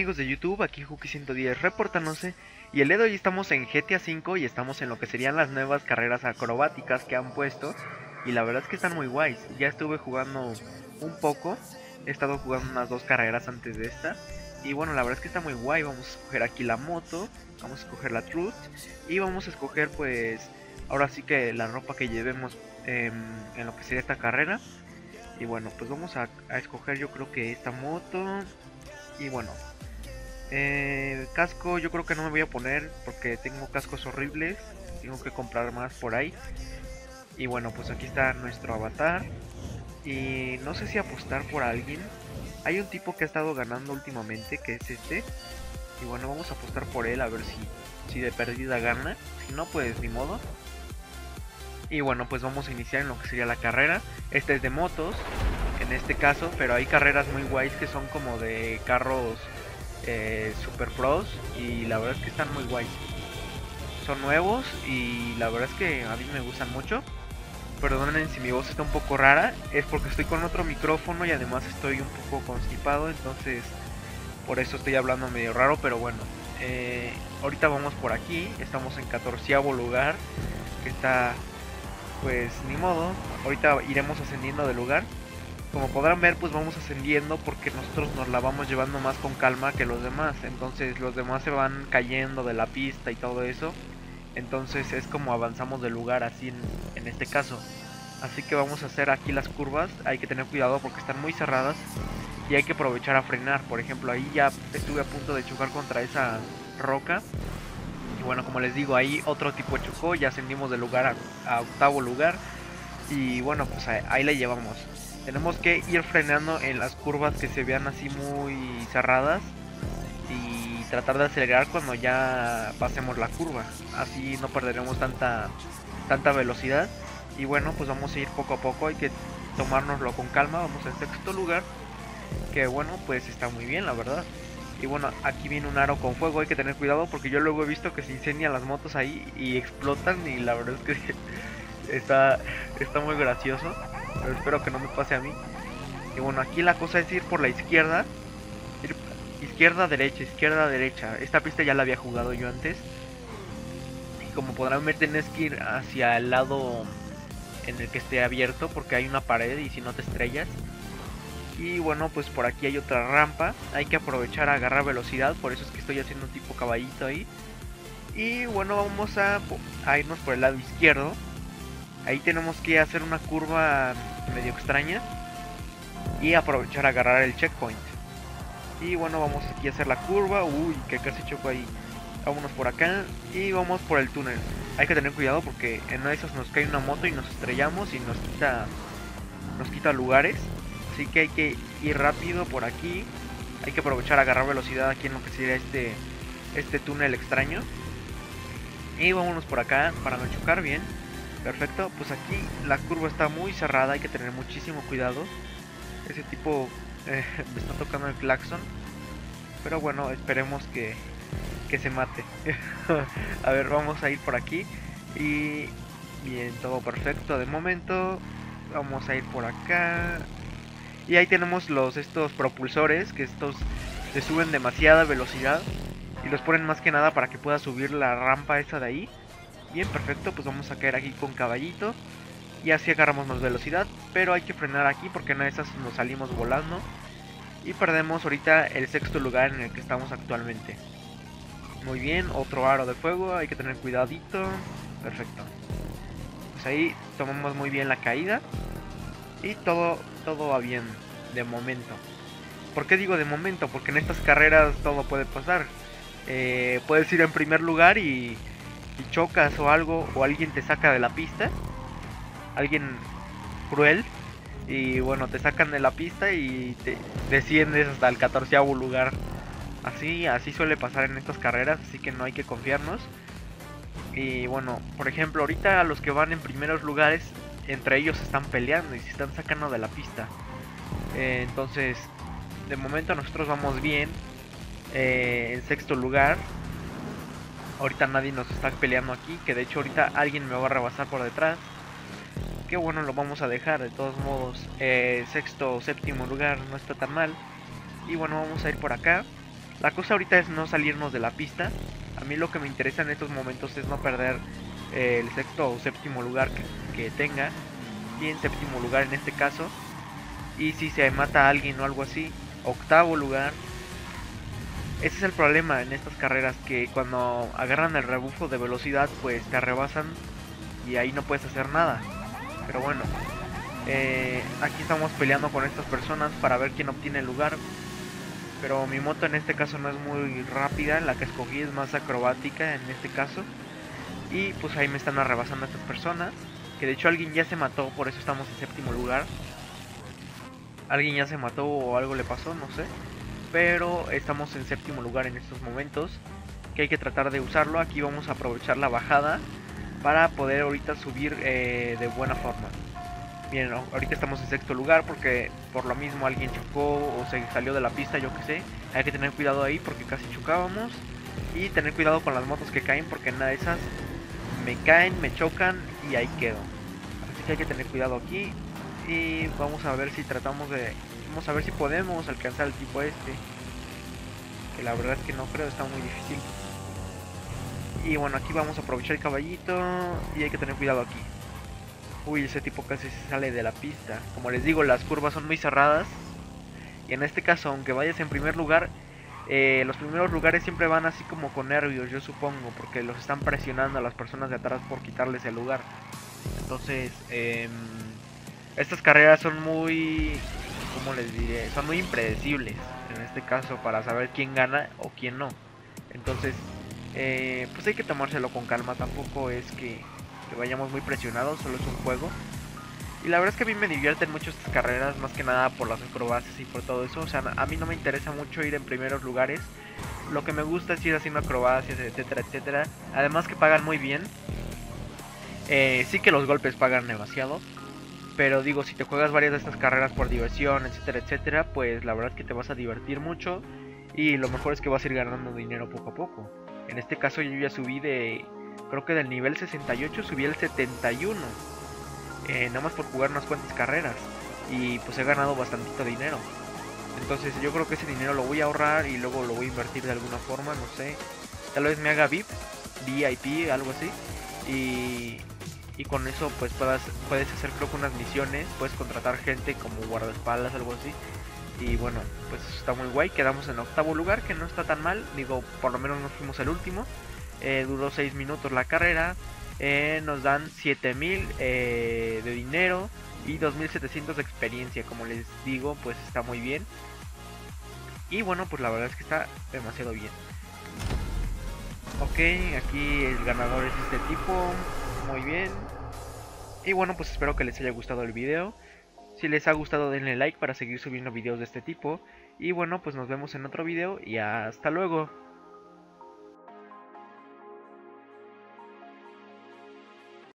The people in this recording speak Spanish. amigos de YouTube, aquí Hooky 110 reportándose, y el día de hoy estamos en GTA V y estamos en lo que serían las nuevas carreras acrobáticas que han puesto, y la verdad es que están muy guays. Ya estuve jugando un poco, he estado jugando unas dos carreras antes de esta, y bueno, la verdad es que está muy guay. Vamos a escoger aquí la moto, vamos a escoger la truth, y vamos a escoger pues ahora sí que la ropa que llevemos en lo que sería esta carrera. Y bueno, pues vamos a escoger, yo creo que esta moto. Y bueno, casco yo creo que no me voy a poner porque tengo cascos horribles, tengo que comprar más por ahí. Y bueno, pues aquí está nuestro avatar. Y no sé si apostar por alguien. Hay un tipo que ha estado ganando últimamente, que es este. Y bueno, vamos a apostar por él a ver si de pérdida gana. Si no, pues ni modo. Y bueno, pues vamos a iniciar en lo que sería la carrera. Esta es de motos, en este caso, pero hay carreras muy guays que son como de carros super pros, y la verdad es que están muy guays. Son nuevos y la verdad es que a mí me gustan mucho. Perdonen si mi voz está un poco rara, es porque estoy con otro micrófono y además estoy un poco constipado, entonces por eso estoy hablando medio raro, pero bueno. Ahorita vamos por aquí, estamos en 14º lugar, que está pues ni modo, ahorita iremos ascendiendo de lugar. Como podrán ver, pues vamos ascendiendo porque nosotros nos la vamos llevando más con calma que los demás, entonces los demás se van cayendo de la pista y todo eso. Entonces es como avanzamos de lugar así en este caso. Así que vamos a hacer aquí las curvas. Hay que tener cuidado porque están muy cerradas y hay que aprovechar a frenar. Por ejemplo, ahí ya estuve a punto de chocar contra esa roca. Y bueno, como les digo, ahí otro tipo chocó. Ya ascendimos de lugar a 8º lugar. Y bueno, pues ahí la llevamos. Tenemos que ir frenando en las curvas que se vean así muy cerradas, tratar de acelerar cuando ya pasemos la curva, así no perderemos tanta velocidad. Y bueno, pues vamos a ir poco a poco, hay que tomárnoslo con calma. Vamos al 6º lugar, que bueno, pues está muy bien la verdad. Y bueno, aquí viene un aro con fuego, hay que tener cuidado porque yo luego he visto que se incendian las motos ahí y explotan, y la verdad es que está muy gracioso, pero espero que no me pase a mí. Y bueno, aquí la cosa es ir por la izquierda, izquierda, derecha. Esta pista ya la había jugado yo antes. Y como podrán ver, tenés que ir hacia el lado en el que esté abierto, porque hay una pared y si no te estrellas. Y bueno, pues por aquí hay otra rampa. Hay que aprovechar a agarrar velocidad, por eso es que estoy haciendo un tipo caballito ahí. Y bueno, vamos a irnos por el lado izquierdo. Ahí tenemos que hacer una curva medio extraña y aprovechar a agarrar el checkpoint. Y bueno, vamos aquí a hacer la curva. Uy, que casi choco ahí. Vámonos por acá y vamos por el túnel. Hay que tener cuidado porque en una de esas nos cae una moto y nos estrellamos y nos quita lugares. Así que hay que ir rápido por aquí. Hay que aprovechar a agarrar velocidad aquí en lo que sería este túnel extraño. Y vámonos por acá para no chocar bien. Perfecto, pues aquí la curva está muy cerrada, hay que tener muchísimo cuidado. Ese tipo me está tocando el claxon, pero bueno, esperemos que se mate. A ver, vamos a ir por aquí. Y bien, todo perfecto de momento. Vamos a ir por acá. Y ahí tenemos estos propulsores, que estos se suben demasiada velocidad y los ponen más que nada para que pueda subir la rampa esa de ahí. Bien, perfecto, pues vamos a caer aquí con caballito y así agarramos más velocidad, pero hay que frenar aquí porque en esas nos salimos volando y perdemos ahorita el 6º lugar en el que estamos actualmente. Muy bien, otro aro de fuego, hay que tener cuidadito. Perfecto, pues ahí tomamos muy bien la caída y todo va bien de momento. ¿Por qué digo de momento? Porque en estas carreras todo puede pasar. Puedes ir en primer lugar y chocas o algo, o alguien te saca de la pista, alguien cruel, y bueno, te sacan de la pista y te desciendes hasta el 14º lugar. Así suele pasar en estas carreras, así que no hay que confiarnos. Y bueno, por ejemplo, ahorita los que van en primeros lugares entre ellos están peleando y se están sacando de la pista. Entonces de momento nosotros vamos bien, en 6º lugar. Ahorita nadie nos está peleando aquí, que de hecho ahorita alguien me va a rebasar por detrás. Que bueno, lo vamos a dejar de todos modos. 6º o 7º lugar no está tan mal. Y bueno, vamos a ir por acá. La cosa ahorita es no salirnos de la pista. A mí lo que me interesa en estos momentos es no perder el sexto o séptimo lugar que tenga. Y en séptimo lugar en este caso. Y si se mata a alguien o algo así, octavo lugar. Ese es el problema en estas carreras, que cuando agarran el rebufo de velocidad pues te rebasan y ahí no puedes hacer nada. Pero bueno, aquí estamos peleando con estas personas para ver quién obtiene el lugar. Pero mi moto en este caso no es muy rápida, la que escogí es más acrobática en este caso. Y pues ahí me están arrebasando estas personas, que de hecho alguien ya se mató, por eso estamos en séptimo lugar. Alguien ya se mató o algo le pasó, no sé. Pero estamos en séptimo lugar en estos momentos, que hay que tratar de usarlo. Aquí vamos a aprovechar la bajada para poder ahorita subir de buena forma. Bien, ahorita estamos en sexto lugar porque por lo mismo alguien chocó o se salió de la pista, yo que sé. Hay que tener cuidado ahí porque casi chocábamos. Y tener cuidado con las motos que caen, porque nada de esas me caen, me chocan y ahí quedo. Así que hay que tener cuidado aquí. Y vamos a ver si tratamos de... Vamos a ver si podemos alcanzar al tipo este, que la verdad es que no creo, está muy difícil. Y bueno, aquí vamos a aprovechar el caballito y hay que tener cuidado aquí. Uy, ese tipo casi se sale de la pista. Como les digo, las curvas son muy cerradas. Y en este caso, aunque vayas en primer lugar, los primeros lugares siempre van así como con nervios, yo supongo, porque los están presionando a las personas de atrás por quitarles el lugar. Entonces, estas carreras son muy... como les diré, son muy impredecibles en este caso para saber quién gana o quién no. Entonces pues hay que tomárselo con calma, tampoco es que vayamos muy presionados, solo es un juego. Y la verdad es que a mí me divierten mucho estas carreras, más que nada por las acrobacias y por todo eso. O sea, a mí no me interesa mucho ir en primeros lugares, lo que me gusta es ir haciendo acrobacias, etcétera, etcétera. Además que pagan muy bien, sí que los golpes pagan demasiado. Pero digo, si te juegas varias de estas carreras por diversión, etcétera, etcétera, pues la verdad es que te vas a divertir mucho. Y lo mejor es que vas a ir ganando dinero poco a poco. En este caso yo ya subí de... creo que del nivel 68 subí al 71. Nada más por jugar unas cuantas carreras. Y pues he ganado bastantito dinero. Entonces yo creo que ese dinero lo voy a ahorrar y luego lo voy a invertir de alguna forma, no sé. Tal vez me haga VIP, algo así. Y con eso pues puedes hacer, creo que unas misiones, puedes contratar gente como guardaespaldas, algo así. Y bueno, pues está muy guay, quedamos en octavo lugar, que no está tan mal. Digo, por lo menos nos fuimos el último. Duró 6 minutos la carrera. Nos dan 7000 de dinero y 2700 de experiencia. Como les digo, pues está muy bien. Y bueno, pues la verdad es que está demasiado bien. Ok, aquí el ganador es este tipo. Muy bien. Y bueno, pues espero que les haya gustado el video. Si les ha gustado denle like para seguir subiendo videos de este tipo. Y bueno, pues nos vemos en otro video y hasta luego.